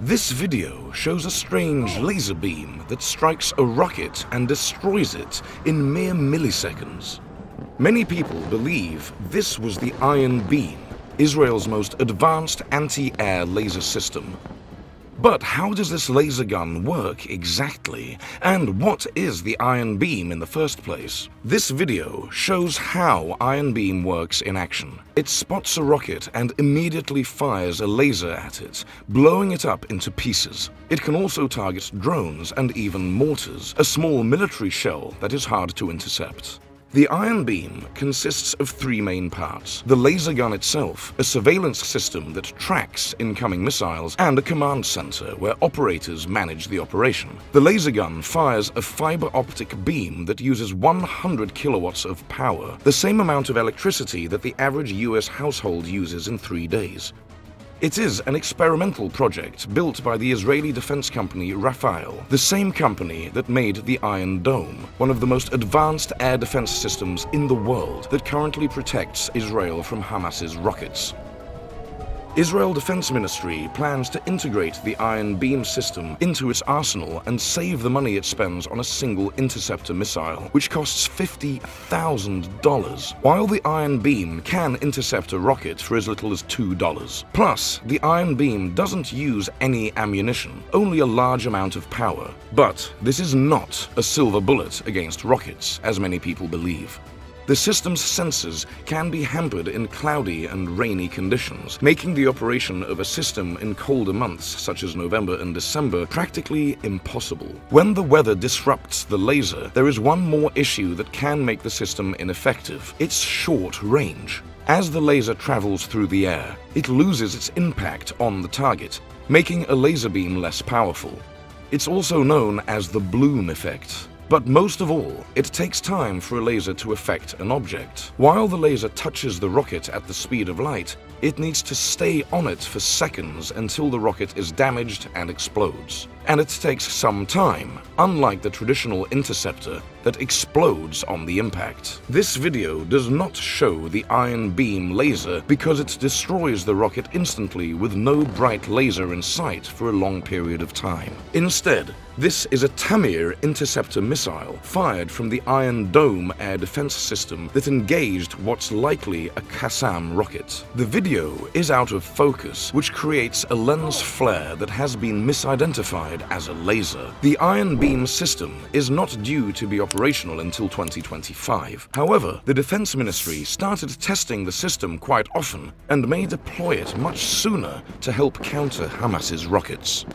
This video shows a strange laser beam that strikes a rocket and destroys it in mere milliseconds. Many people believe this was the Iron Beam, Israel's most advanced anti-air laser system. But how does this laser gun work exactly? And what is the Iron Beam in the first place? This video shows how Iron Beam works in action. It spots a rocket and immediately fires a laser at it, blowing it up into pieces. It can also target drones and even mortars, a small military shell that is hard to intercept. The Iron Beam consists of three main parts: the laser gun itself, a surveillance system that tracks incoming missiles, and a command center where operators manage the operation. The laser gun fires a fiber optic beam that uses 100 kilowatts of power, the same amount of electricity that the average US household uses in 3 days. It is an experimental project built by the Israeli defense company Rafael, the same company that made the Iron Dome, one of the most advanced air defense systems in the world that currently protects Israel from Hamas's rockets. Israel Defense Ministry plans to integrate the Iron Beam system into its arsenal and save the money it spends on a single interceptor missile, which costs $50,000, while the Iron Beam can intercept a rocket for as little as $2. Plus, the Iron Beam doesn't use any ammunition, only a large amount of power. But this is not a silver bullet against rockets, as many people believe. The system's sensors can be hampered in cloudy and rainy conditions, making the operation of a system in colder months, such as November and December, practically impossible. When the weather disrupts the laser, there is one more issue that can make the system ineffective: its short range. As the laser travels through the air, it loses its impact on the target, making a laser beam less powerful. It's also known as the bloom effect. But most of all, it takes time for a laser to affect an object. While the laser touches the rocket at the speed of light, it needs to stay on it for seconds until the rocket is damaged and explodes. And it takes some time, unlike the traditional interceptor that explodes on the impact. This video does not show the Iron Beam laser because it destroys the rocket instantly with no bright laser in sight for a long period of time. Instead, this is a Tamir interceptor missile fired from the Iron Dome air defense system that engaged what's likely a Kassam rocket. The video is out of focus, which creates a lens flare that has been misidentified as a laser. The Iron Beam system is not due to be operational until 2025. However, the Defense Ministry started testing the system quite often and may deploy it much sooner to help counter Hamas's rockets.